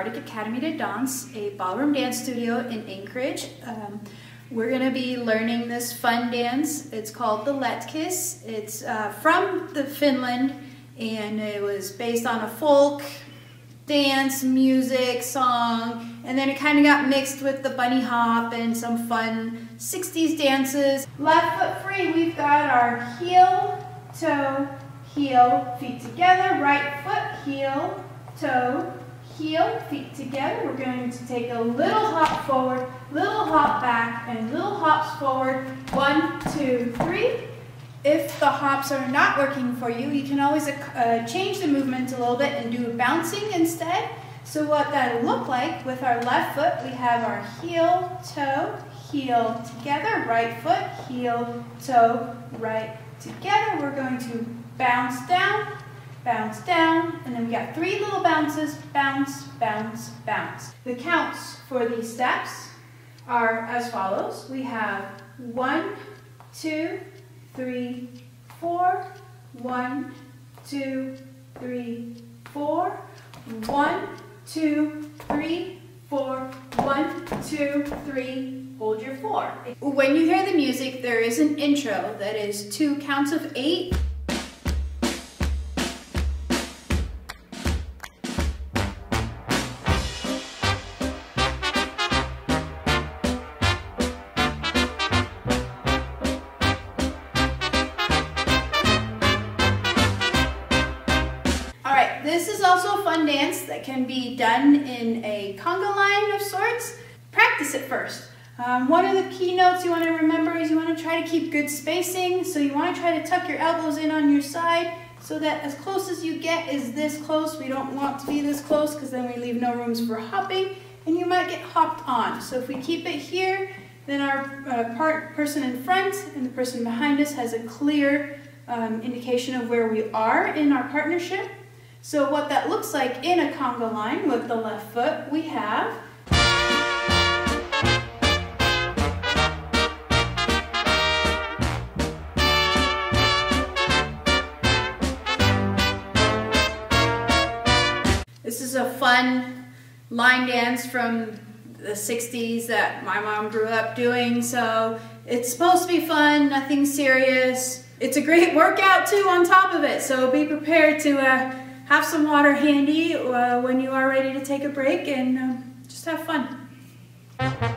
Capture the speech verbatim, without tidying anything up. Arctic Academy to Dance, a ballroom dance studio in Anchorage. Um, we're gonna be learning this fun dance. It's called the Letkiss. It's uh, from the Finland, and it was based on a folk dance, music, song, and then it kind of got mixed with the bunny hop and some fun sixties dances. Left foot free, we've got our heel, toe, heel, feet together. Right foot, heel, toe, heel, feet together. We're going to take a little hop forward, little hop back, and little hops forward. One, two, three. If the hops are not working for you, you can always uh, change the movement a little bit and do bouncing instead. So what that'll look like, with our left foot, we have our heel, toe, heel together, right foot, heel, toe, right together. We're going to bounce down, bounce down, and then we got three little bounces, bounce, bounce, bounce. The counts for these steps are as follows. We have one, two, three, four, one, two, three, four, one, two, three, four, one, two, three, hold your four. When you hear the music, there is an intro that is two counts of eight. This is also a fun dance that can be done in a conga line of sorts. Practice it first. Um, one of the keynotes you want to remember is you want to try to keep good spacing. So you want to try to tuck your elbows in on your side so that as close as you get is this close. We don't want to be this close because then we leave no rooms for hopping and you might get hopped on. So if we keep it here, then our uh, part, person in front and the person behind us has a clear um, indication of where we are in our partnership. So what that looks like in a conga line with the left foot, we have this is a fun line dance from the sixties that my mom grew up doing, so it's supposed to be fun, nothing serious. It's a great workout too on top of it, so be prepared to uh, have some water handy uh, when you are ready to take a break, and um, just have fun.